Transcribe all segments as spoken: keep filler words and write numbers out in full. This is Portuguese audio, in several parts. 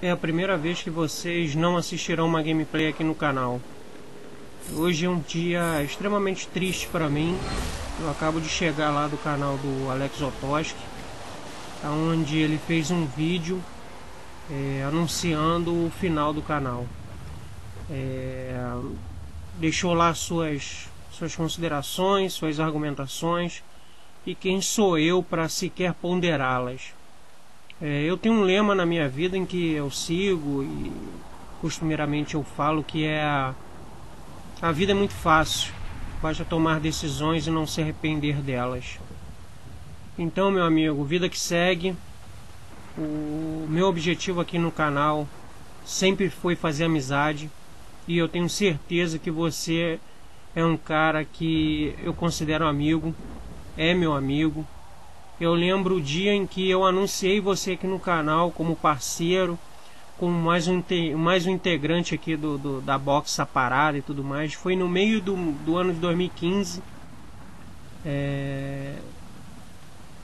É a primeira vez que vocês não assistirão uma gameplay aqui no canal. Hoje é um dia extremamente triste para mim. Eu acabo de chegar lá do canal do Alex Otoski, onde ele fez um vídeo é, anunciando o final do canal. É, deixou lá suas, suas considerações, suas argumentações, e quem sou eu para sequer ponderá-las. É, eu tenho um lema na minha vida em que eu sigo e costumeiramente eu falo, que é a, a vida é muito fácil, basta tomar decisões e não se arrepender delas. Então, meu amigo, vida que segue. O meu objetivo aqui no canal sempre foi fazer amizade, e eu tenho certeza que você é um cara que eu considero amigo, é meu amigo. Eu lembro o dia em que eu anunciei você aqui no canal como parceiro, como mais um, mais um integrante aqui do, do, da Boxa Parada e tudo mais. Foi no meio do, do ano de dois mil e quinze. É...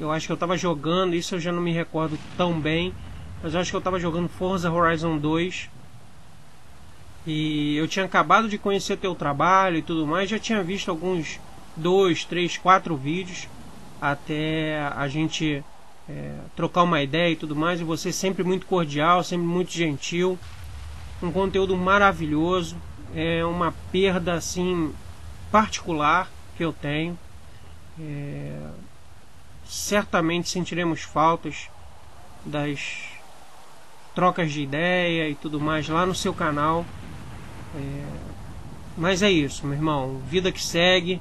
Eu acho que eu estava jogando, isso eu já não me recordo tão bem, mas eu acho que eu estava jogando Forza Horizon dois. E eu tinha acabado de conhecer teu trabalho e tudo mais, já tinha visto alguns dois, três, quatro vídeos, até a gente é, trocar uma ideia e tudo mais, e você sempre muito cordial, sempre muito gentil, um conteúdo maravilhoso. É uma perda assim particular que eu tenho. É, certamente sentiremos faltas das trocas de ideia e tudo mais lá no seu canal. É, mas é isso, meu irmão, vida que segue,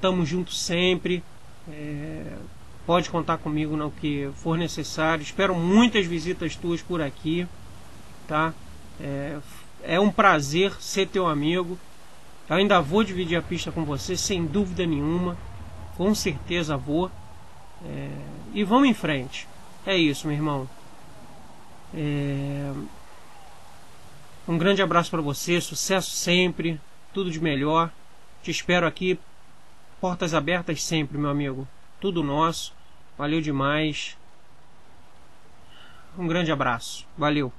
tamo junto sempre. É, pode contar comigo no que for necessário. Espero muitas visitas tuas por aqui, tá? É, é um prazer ser teu amigo. Eu ainda vou dividir a pista com você, sem dúvida nenhuma, com certeza vou. É, e vamos em frente. É isso, meu irmão. É, um grande abraço para você, sucesso sempre, tudo de melhor. Te espero aqui. Portas abertas sempre, meu amigo. Tudo nosso. Valeu demais. Um grande abraço. Valeu.